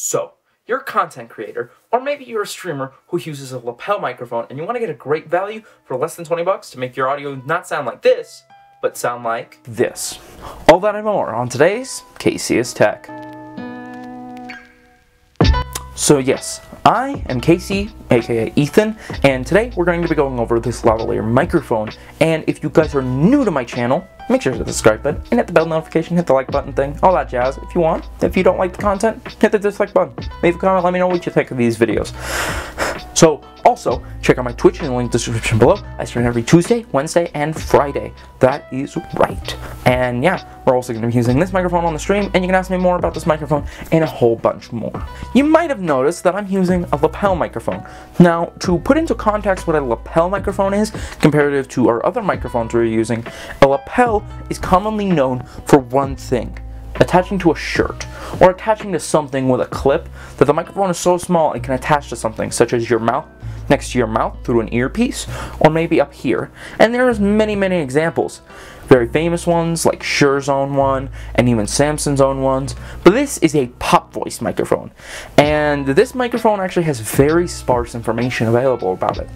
So, you're a content creator, or maybe you're a streamer who uses a lapel microphone and you want to get a great value for less than 20 bucks to make your audio not sound like this, but sound like this. All that and more on today's KC is Tech. So yes, I am Casey, aka Ethan, and today we're going to be going over this lavalier microphone. And if you guys are new to my channel, make sure to hit the subscribe button and hit the bell notification, hit the like button thing, all that jazz if you want. If you don't like the content, hit the dislike button. Leave a comment, let me know what you think of these videos. So also, check out my Twitch in the link in the description below. I stream every Tuesday, Wednesday, and Friday. That is right. And yeah, we're also going to be using this microphone on the stream, and you can ask me more about this microphone and a whole bunch more. You might have noticed that I'm using a lapel microphone. Now, to put into context what a lapel microphone is, comparative to our other microphones we're using, a lapel is commonly known for one thing: attaching to a shirt, or attaching to something with a clip that the microphone is so small it can attach to something, such as your mouth, next to your mouth through an earpiece, or maybe up here. And there's many examples. Very famous ones, like Shure's own one, and even Samsung's own ones. But this is a pop voice microphone, and this microphone actually has very sparse information available about it.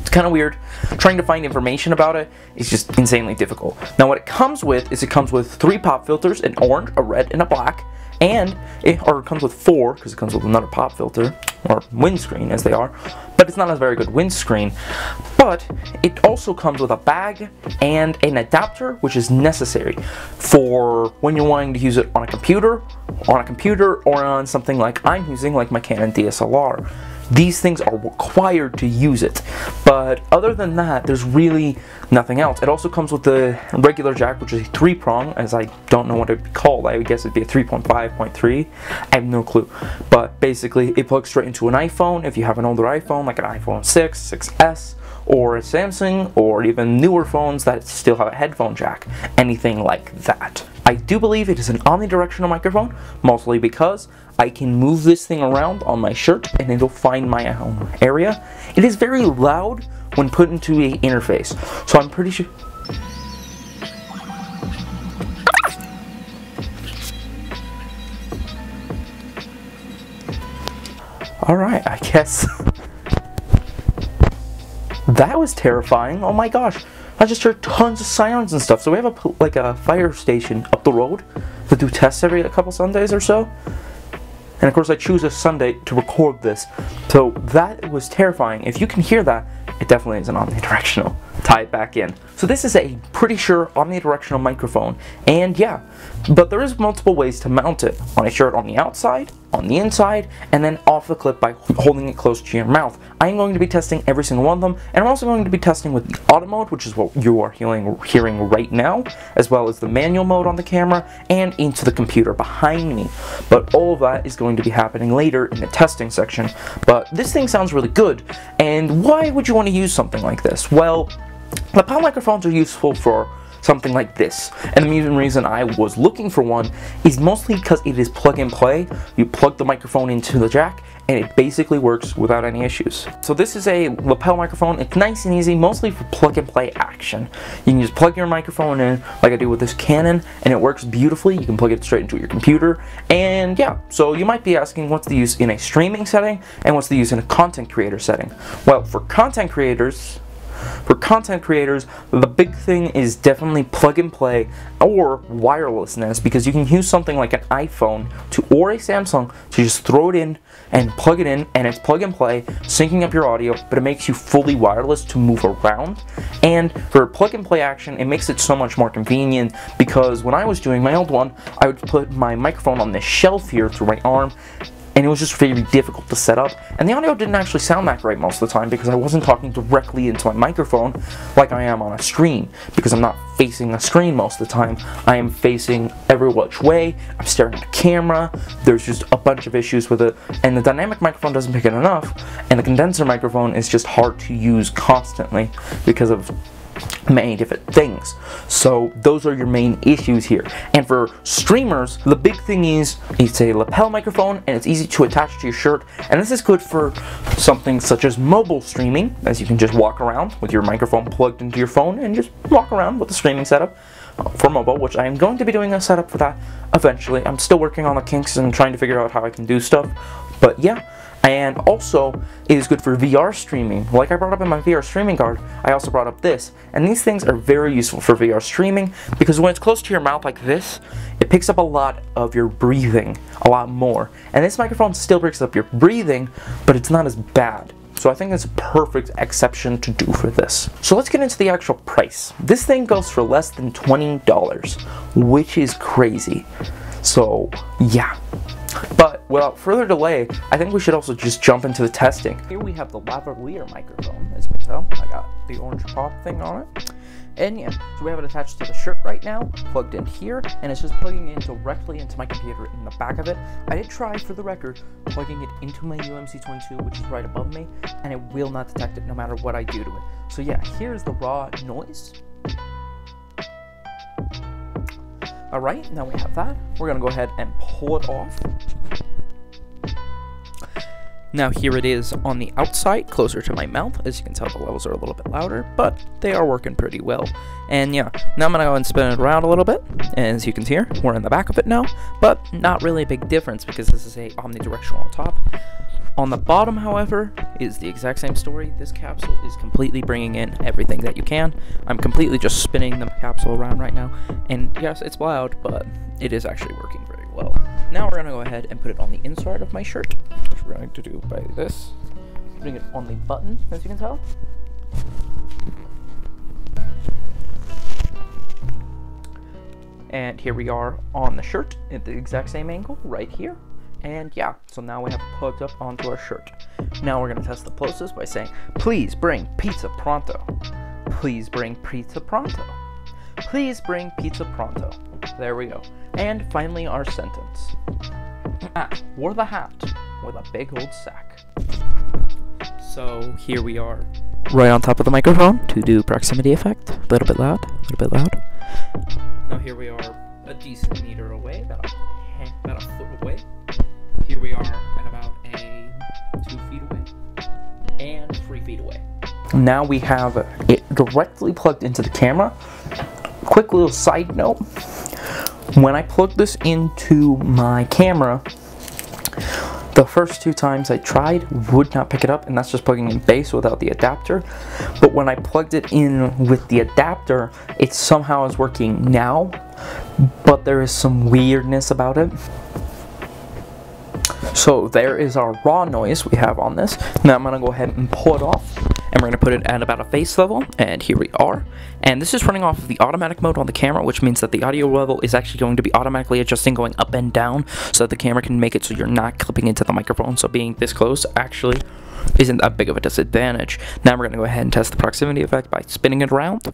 It's kind of weird. Trying to find information about it is just insanely difficult. Now what it comes with is it comes with 3 pop filters, an orange, a red, and a black. And it comes with 4, because it comes with another pop filter, or windscreen as they are, but it's not a very good windscreen. But it also comes with a bag and an adapter, which is necessary for when you're wanting to use it on a computer, or on something like I'm using, like my Canon DSLR. These things are required to use it, but other than that, there's really nothing else. It also comes with the regular jack, which is a 3-prong, as I don't know what it'd be called. I would guess it'd be a 3.5.3. I have no clue, but basically it plugs straight into an iPhone. If you have an older iPhone, like an iPhone 6, 6S, or a Samsung, or even newer phones that still have a headphone jack, anything like that. I do believe it is an omnidirectional microphone, mostly because I can move this thing around on my shirt and it'll find my own area. It is very loud when put into an interface, so I'm pretty sure... Alright, I guess... That was terrifying, oh my gosh. I just heard tons of sirens and stuff. So we have a fire station up the road that do tests every couple Sundays or so. And of course I choose a Sunday to record this. So that was terrifying. If you can hear that, it definitely is an omnidirectional. Tie it back in. So this is a pretty sure omnidirectional microphone. And yeah, but there is multiple ways to mount it. On a shirt on the outside, on the inside, and then off the clip by holding it close to your mouth. I'm going to be testing every single one of them, and I'm also going to be testing with the auto mode, which is what you are hearing right now, as well as the manual mode on the camera, and into the computer behind me. But all of that is going to be happening later in the testing section. But this thing sounds really good, and why would you want to use something like this? Well, lapel microphones are useful for something like this, and the main reason I was looking for one is mostly because it is plug and play. You plug the microphone into the jack and it basically works without any issues. So this is a lapel microphone. It's nice and easy, mostly for plug and play action. You can just plug your microphone in like I do with this Canon, and it works beautifully. You can plug it straight into your computer. And yeah, so you might be asking, what's the use in a streaming setting and what's the use in a content creator setting? Well, for content creators, the big thing is definitely plug and play or wirelessness, because you can use something like an iPhone or a Samsung to just throw it in and plug it in, and it's plug and play, syncing up your audio, but it makes you fully wireless to move around. And for plug and play action, it makes it so much more convenient, because when I was doing my old one, I would put my microphone on this shelf here through my arm, and it was just very difficult to set up, and the audio didn't actually sound that great most of the time, because I wasn't talking directly into my microphone like I am on a screen, because I'm not facing a screen most of the time. I am facing every which way, I'm staring at a camera. There's just a bunch of issues with it, and the dynamic microphone doesn't pick it enough, and the condenser microphone is just hard to use constantly because of many different things. So those are your main issues here. And for streamers, the big thing is it's a lapel microphone and it's easy to attach to your shirt, and this is good for something such as mobile streaming, as you can just walk around with your microphone plugged into your phone and just walk around with the streaming setup. for mobile, which I am going to be doing a setup for that eventually. I'm still working on the kinks and trying to figure out how I can do stuff, but yeah. And also, it is good for VR streaming. Like I brought up in my VR streaming card, I also brought up this. And these things are very useful for VR streaming because when it's close to your mouth like this, it picks up a lot of your breathing, a lot more. And this microphone still picks up your breathing, but it's not as bad. So I think that's a perfect exception to do for this. So let's get into the actual price. This thing goes for less than $20, which is crazy. So yeah. But without further delay, I think we should also just jump into the testing. Here we have the lavalier microphone, as you can tell. I got the orange pop thing on it. And yeah, so we have it attached to the Shure right now, plugged in here, and it's just plugging in directly into my computer in the back of it. I did try, for the record, plugging it into my UMC22, which is right above me, and it will not detect it no matter what I do to it. So yeah, here's the raw noise. Alright, now we have that. We're going to go ahead and pull it off. Now here it is on the outside, closer to my mouth. As you can tell, the levels are a little bit louder, but they are working pretty well. And yeah, now I'm going to go and spin it around a little bit. And as you can hear, we're in the back of it now, but not really a big difference because this is a omnidirectional on top. On the bottom, however, is the exact same story. This capsule is completely bringing in everything that you can. I'm completely just spinning the capsule around right now. And yes, it's loud, but it is actually working very well. Now we're going to go ahead and put it on the inside of my shirt, which we're going to do by this. Putting it on the button, as you can tell. And here we are on the shirt at the exact same angle right here. And yeah, so now we have it plugged up onto our shirt. Now we're going to test the closest by saying, please bring pizza pronto. Please bring pizza pronto. Please bring pizza pronto. There we go. And finally our sentence. Ah, wore the hat with a big old sack. So here we are right on top of the microphone to do proximity effect. A little bit loud, a little bit loud. Now here we are a decent meter away, about a foot away. Here we are at about 2 feet away and 3 feet away. Now we have it directly plugged into the camera. Quick little side note, when I plugged this into my camera, the first two times I tried would not pick it up, and that's just plugging in base without the adapter. But when I plugged it in with the adapter, it somehow is working now, but there is some weirdness about it. So there is our raw noise we have on this. Now I'm going to go ahead and pull it off, and we're going to put it at about a face level, and here we are. And this is running off of the automatic mode on the camera, which means that the audio level is actually going to be automatically adjusting, going up and down, so that the camera can make it so you're not clipping into the microphone. So being this close actually isn't that big of a disadvantage. Now we're going to go ahead and test the proximity effect by spinning it around,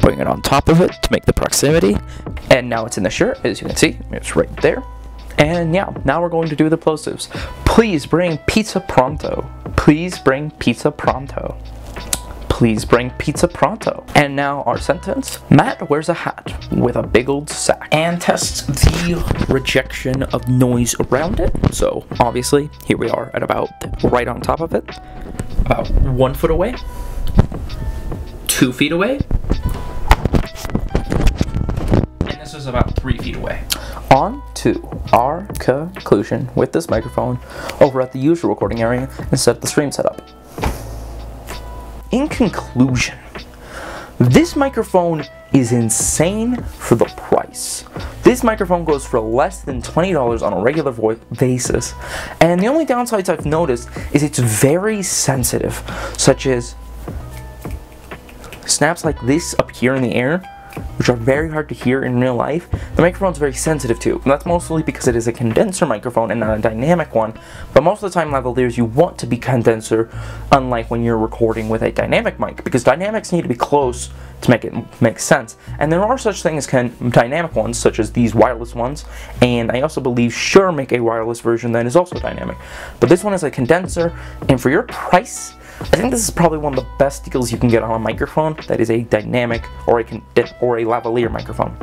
putting it on top of it to make the proximity. And now it's in the shirt, as you can see, it's right there. And yeah, now we're going to do the plosives. Please bring pizza pronto. Please bring pizza pronto. Please bring pizza pronto. And now our sentence. Matt wears a hat with a big old sack. And tests the rejection of noise around it. So obviously, here we are at about right on top of it. About 1 foot away. 2 feet away. And this is about 3 feet away. On to our conclusion with this microphone over at the usual recording area and set the stream setup. In conclusion, this microphone is insane for the price. This microphone goes for less than $20 on a regular voice basis, and the only downsides I've noticed is it's very sensitive, such as snaps like this up here in the air, which are very hard to hear in real life. The microphone's very sensitive to, and that's mostly because it is a condenser microphone and not a dynamic one, but most of the time lavaliers you want to be condenser, unlike when you're recording with a dynamic mic, because dynamics need to be close to make it make sense. And there are such things as dynamic ones, such as these wireless ones, and I also believe Shure make a wireless version that is also dynamic. But this one is a condenser, and for your price, I think this is probably one of the best deals you can get on a microphone that is a dynamic or a lavalier microphone.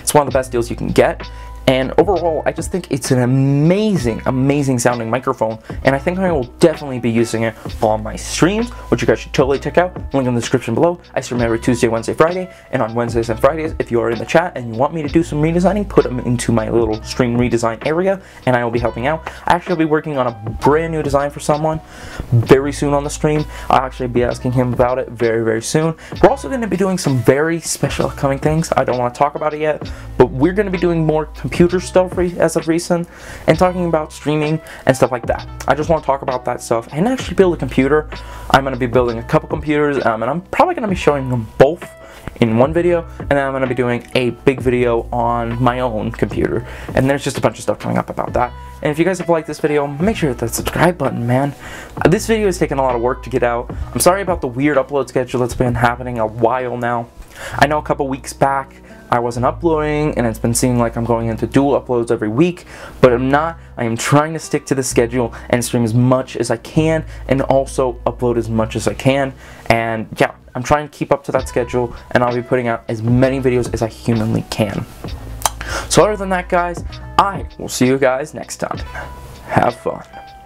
It's one of the best deals you can get, And overall, I just think it's an amazing, amazing sounding microphone, and I think I will definitely be using it on my streams, which you guys should totally check out. Link in the description below. I stream every Tuesday, Wednesday, Friday, and on Wednesdays and Fridays, if you are in the chat and you want me to do some redesigning, put them into my little stream redesign area, and I will be helping out. I actually will be working on a brand new design for someone very soon on the stream. I'll actually be asking him about it very, very soon. We're also going to be doing some very special upcoming things. I don't want to talk about it yet, but we're going to be doing more computer stuff as of recent, and talking about streaming and stuff like that. I just want to talk about that stuff and actually build a computer. I'm going to be building a couple computers, and I'm probably going to be showing them both in one video, and then I'm going to be doing a big video on my own computer, and there's just a bunch of stuff coming up about that. And if you guys have liked this video, make sure to hit that subscribe button, man. This video is taking a lot of work to get out. I'm sorry about the weird upload schedule that's been happening a while now. I know a couple weeks back I wasn't uploading, and it's been seeming like I'm going into dual uploads every week, but I'm not. I am trying to stick to the schedule and stream as much as I can, and also upload as much as I can. And yeah, I'm trying to keep up to that schedule, and I'll be putting out as many videos as I humanly can. So other than that, guys, I will see you guys next time. Have fun.